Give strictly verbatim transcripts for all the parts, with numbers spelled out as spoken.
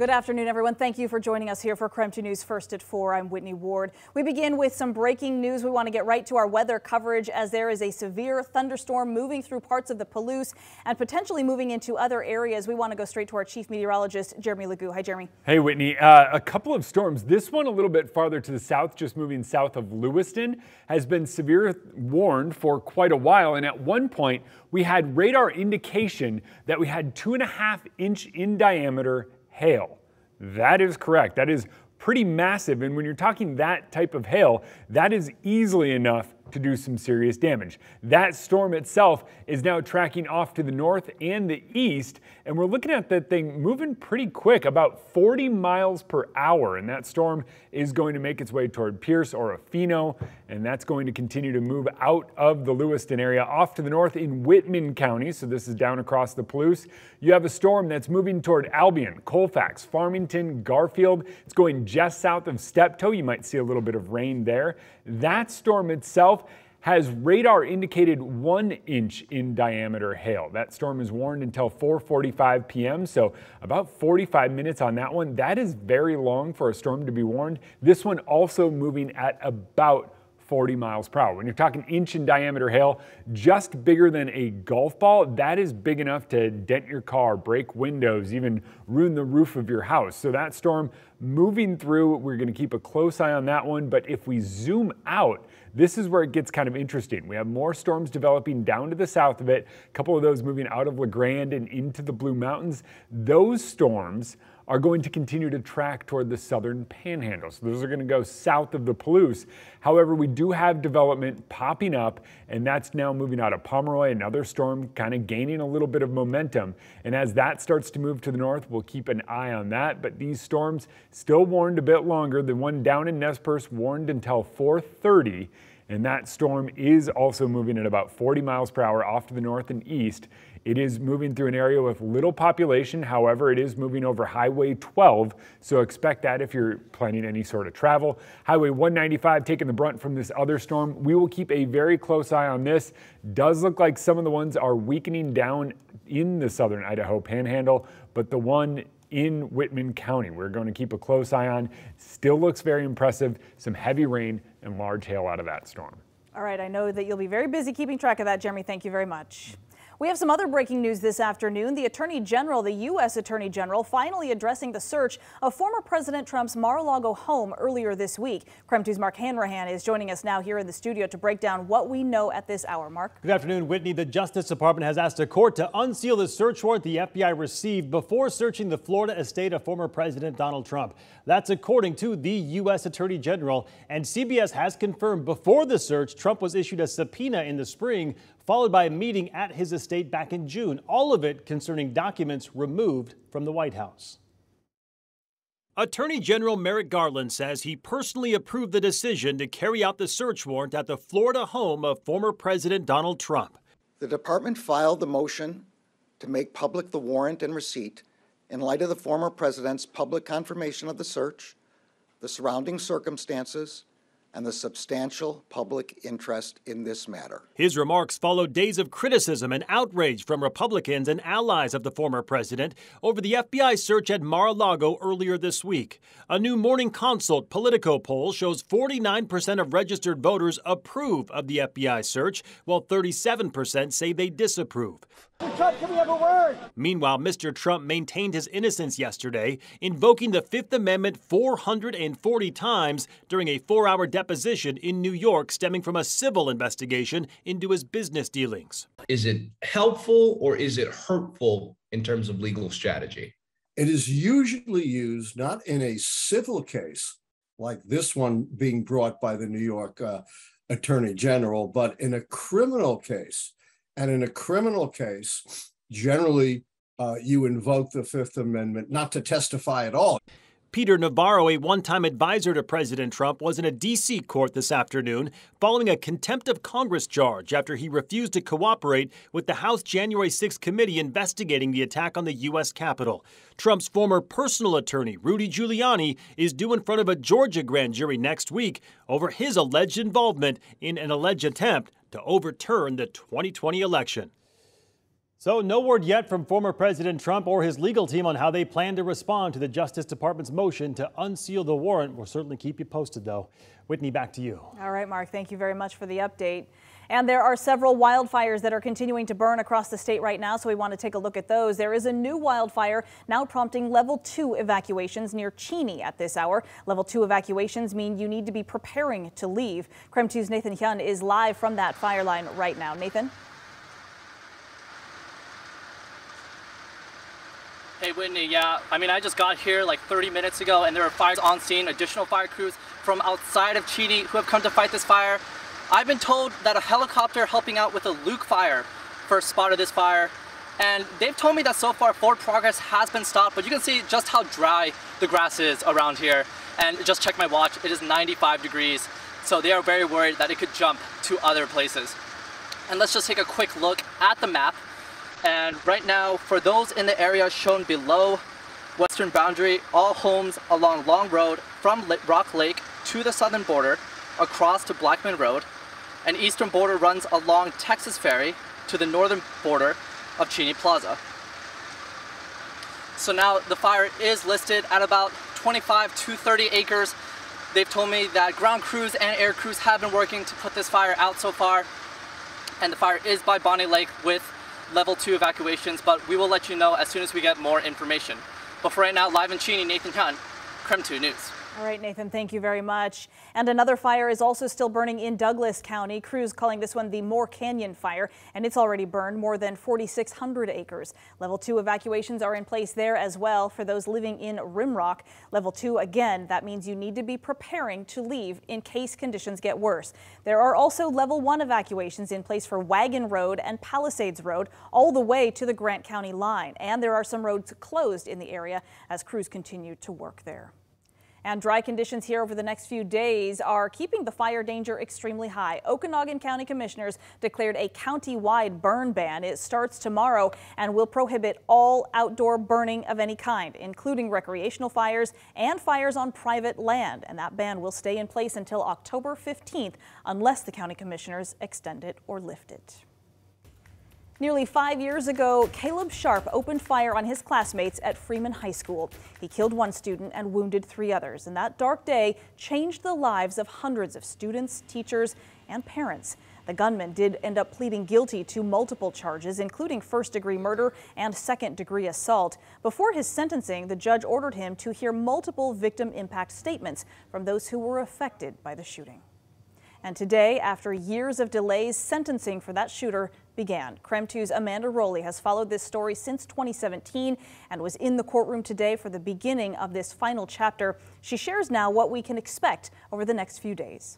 Good afternoon, everyone. Thank you for joining us here for K R E M two News First at four. I'm Whitney Ward. We begin with some breaking news. We want to get right to our weather coverage as there is a severe thunderstorm moving through parts of the Palouse and potentially moving into other areas. We want to go straight to our chief meteorologist, Jeremy Lagu. Hi, Jeremy. Hey, Whitney. Uh, a couple of storms. This one a little bit farther to the south, just moving south of Lewiston, has been severe warned for quite a while. And at one point, we had radar indication that we had two and a half inch in diameter hail. That is correct. That is pretty massive. And when you're talking that type of hail, that is easily enough to do some serious damage. That storm itself is now tracking off to the north and the east, and we're looking at that thing moving pretty quick, about forty miles per hour, and that storm is going to make its way toward Pierce, Orofino, and that's going to continue to move out of the Lewiston area off to the north in Whitman County. So this is down across the Palouse. You have a storm that's moving toward Albion, Colfax, Farmington, Garfield. It's going just south of Steptoe. You might see a little bit of rain there. That storm itself has radar indicated one inch in diameter hail. That storm is warned until four forty-five p m So about forty-five minutes on that one. That is very long for a storm to be warned. This one also moving at about forty miles per hour. When you're talking inch in diameter hail, just bigger than a golf ball, that is big enough to dent your car, break windows, even ruin the roof of your house. So that storm moving through, we're going to keep a close eye on that one. But if we zoom out, this is where it gets kind of interesting. We have more storms developing down to the south of it, a couple of those moving out of La Grande and into the Blue Mountains. Those storms are going to continue to track toward the Southern Panhandle. So those are going to go south of the Palouse. However, we do have development popping up, and that's now moving out of Pomeroy, another storm kind of gaining a little bit of momentum. And as that starts to move to the north, we'll keep an eye on that. But these storms still warned a bit longer. The one down in Nez Perce warned until four thirty. And that storm is also moving at about forty miles per hour off to the north and east. It is moving through an area with little population. However, it is moving over Highway twelve. So expect that if you're planning any sort of travel. Highway one ninety-five taking the brunt from this other storm. We will keep a very close eye on this. Does look like some of the ones are weakening down in the southern Idaho Panhandle, but the one in Whitman County, we're going to keep a close eye on. Still looks very impressive. Some heavy rain and large hail out of that storm. All right, I know that you'll be very busy keeping track of that, Jeremy. Thank you very much. We have some other breaking news this afternoon. The Attorney General, the U S Attorney General, finally addressing the search of former President Trump's Mar-a-Lago home earlier this week. K R E M two's Mark Hanrahan is joining us now here in the studio to break down what we know at this hour. Mark. Good afternoon, Whitney. The Justice Department has asked a court to unseal the search warrant the F B I received before searching the Florida estate of former President Donald Trump. That's according to the U S Attorney General. And C B S has confirmed before the search, Trump was issued a subpoena in the spring, followed by a meeting at his estate back in June, all of it concerning documents removed from the White House. Attorney General Merrick Garland says he personally approved the decision to carry out the search warrant at the Florida home of former President Donald Trump. The department filed the motion to make public the warrant and receipt in light of the former president's public confirmation of the search, the surrounding circumstances, and the substantial public interest in this matter. His remarks followed days of criticism and outrage from Republicans and allies of the former president over the F B I search at Mar-a-Lago earlier this week. A new Morning Consult Politico poll shows forty-nine percent of registered voters approve of the F B I search, while thirty-seven percent say they disapprove. Mister Trump, can we have a word? Meanwhile, Mister Trump maintained his innocence yesterday, invoking the Fifth Amendment four hundred forty times during a four-hour deposition in New York stemming from a civil investigation into his business dealings. Is it helpful or is it hurtful in terms of legal strategy? It is usually used not in a civil case like this one being brought by the New York uh, Attorney General, but in a criminal case. And in a criminal case, generally, uh, you invoke the Fifth Amendment not to testify at all. Peter Navarro, a one-time advisor to President Trump, was in a D C court this afternoon following a contempt of Congress charge after he refused to cooperate with the House January sixth committee investigating the attack on the U S Capitol. Trump's former personal attorney, Rudy Giuliani, is due in front of a Georgia grand jury next week over his alleged involvement in an alleged attempt to overturn the twenty twenty election. So no word yet from former President Trump or his legal team on how they plan to respond to the Justice Department's motion to unseal the warrant. We'll certainly keep you posted, though. Whitney, back to you. All right, Mark, thank you very much for the update. And there are several wildfires that are continuing to burn across the state right now, so we want to take a look at those. There is a new wildfire now prompting level two evacuations near Cheney at this hour. Level two evacuations mean you need to be preparing to leave. KREM two's Nathan Hyun is live from that fire line right now. Nathan? Hey, Whitney, yeah, I mean, I just got here like thirty minutes ago, and there are fires on scene, additional fire crews from outside of Cheney who have come to fight this fire. I've been told that a helicopter helping out with a Luke fire first spotted this fire, and they've told me that so far forward progress has been stopped, but you can see just how dry the grass is around here. And just check my watch, it is ninety-five degrees, so they are very worried that it could jump to other places. And let's just take a quick look at the map. And right now, for those in the area shown below western boundary, all homes along Long Road from Rock Lake to the southern border across to Blackman Road, and eastern border runs along Texas Ferry to the northern border of Cheney Plaza. So now the fire is listed at about twenty-five to thirty acres. They've told me that ground crews and air crews have been working to put this fire out so far, and the fire is by Bonnie Lake with level two evacuations, but we will let you know as soon as we get more information. But for right now, live in Cheney, Nathan Hyun, KREM two News. All right, Nathan, thank you very much. And another fire is also still burning in Douglas County. Crews calling this one the Moore Canyon Fire, and it's already burned more than forty-six hundred acres. Level two evacuations are in place there as well for those living in Rimrock. Level two, again, that means you need to be preparing to leave in case conditions get worse. There are also level one evacuations in place for Wagon Road and Palisades Road all the way to the Grant County line. And there are some roads closed in the area as crews continue to work there. And dry conditions here over the next few days are keeping the fire danger extremely high. Okanagan County commissioners declared a county-wide burn ban. It starts tomorrow and will prohibit all outdoor burning of any kind, including recreational fires and fires on private land. And that ban will stay in place until October fifteenth, unless the county commissioners extend it or lift it. Nearly five years ago, Caleb Sharp opened fire on his classmates at Freeman High School. He killed one student and wounded three others, and that dark day changed the lives of hundreds of students, teachers, and parents. The gunman did end up pleading guilty to multiple charges, including first-degree murder and second-degree assault. Before his sentencing, the judge ordered him to hear multiple victim impact statements from those who were affected by the shooting. And today, after years of delays, sentencing for that shooter began. KREM two's Amanda Rowley has followed this story since twenty seventeen and was in the courtroom today for the beginning of this final chapter. She shares now what we can expect over the next few days.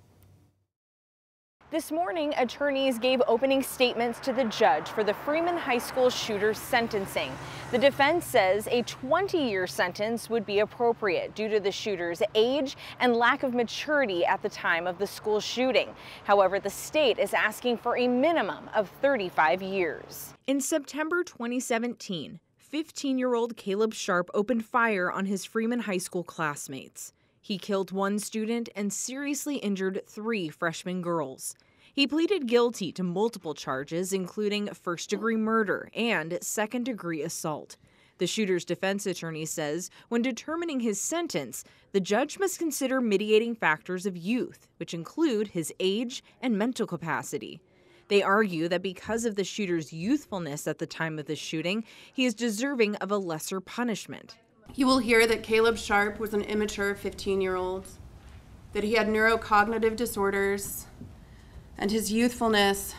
This morning, attorneys gave opening statements to the judge for the Freeman High School shooter's sentencing. The defense says a twenty-year sentence would be appropriate due to the shooter's age and lack of maturity at the time of the school shooting. However, the state is asking for a minimum of thirty-five years. In September twenty seventeen, fifteen-year-old Caleb Sharp opened fire on his Freeman High School classmates. He killed one student and seriously injured three freshman girls. He pleaded guilty to multiple charges, including first-degree murder and second-degree assault. The shooter's defense attorney says when determining his sentence, the judge must consider mitigating factors of youth, which include his age and mental capacity. They argue that because of the shooter's youthfulness at the time of the shooting, he is deserving of a lesser punishment. You will hear that Caleb Sharp was an immature fifteen-year-old, that he had neurocognitive disorders, and his youthfulness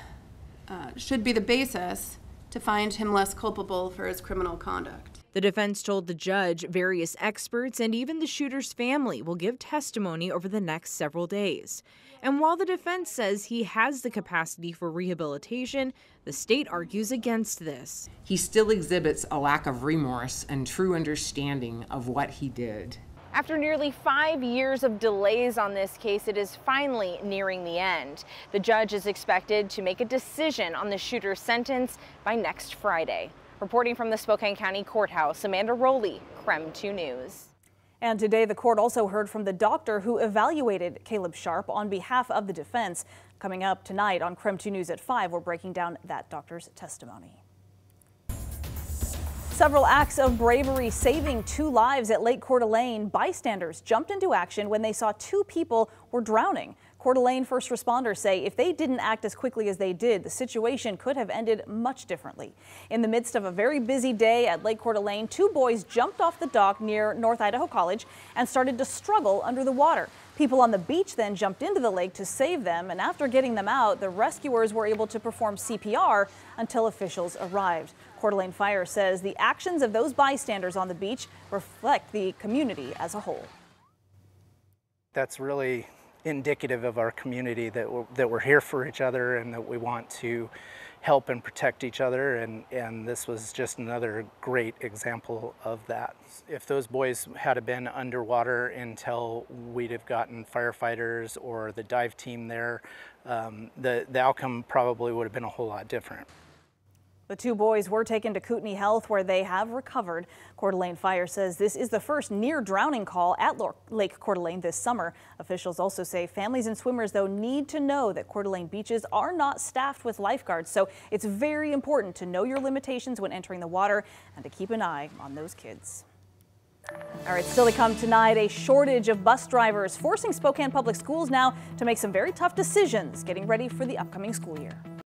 uh, should be the basis to find him less culpable for his criminal conduct. The defense told the judge various experts and even the shooter's family will give testimony over the next several days. And while the defense says he has the capacity for rehabilitation, the state argues against this. He still exhibits a lack of remorse and true understanding of what he did. After nearly five years of delays on this case, it is finally nearing the end. The judge is expected to make a decision on the shooter's sentence by next Friday. Reporting from the Spokane County Courthouse, Amanda Rowley, KREM two News. And today the court also heard from the doctor who evaluated Caleb Sharp on behalf of the defense. Coming up tonight on KREM two News at five, we're breaking down that doctor's testimony. Several acts of bravery saving two lives at Lake Coeur d'Alene. Bystanders jumped into action when they saw two people were drowning. Coeur d'Alene first responders say if they didn't act as quickly as they did, the situation could have ended much differently. In the midst of a very busy day at Lake Coeur d'Alene, two boys jumped off the dock near North Idaho College and started to struggle under the water. People on the beach then jumped into the lake to save them, and after getting them out, the rescuers were able to perform C P R until officials arrived. Coeur d'Alene Fire says the actions of those bystanders on the beach reflect the community as a whole. That's really indicative of our community, that we're, that we're here for each other and that we want to help and protect each other, and, and this was just another great example of that. If those boys had been underwater until we'd have gotten firefighters or the dive team there, um, the, the outcome probably would have been a whole lot different. The two boys were taken to Kootenai Health, where they have recovered. Coeur d'Alene Fire says this is the first near-drowning call at Lake Coeur d'Alene this summer. Officials also say families and swimmers, though, need to know that Coeur d'Alene beaches are not staffed with lifeguards, so it's very important to know your limitations when entering the water and to keep an eye on those kids. All right, still to come tonight, a shortage of bus drivers forcing Spokane Public Schools now to make some very tough decisions, getting ready for the upcoming school year.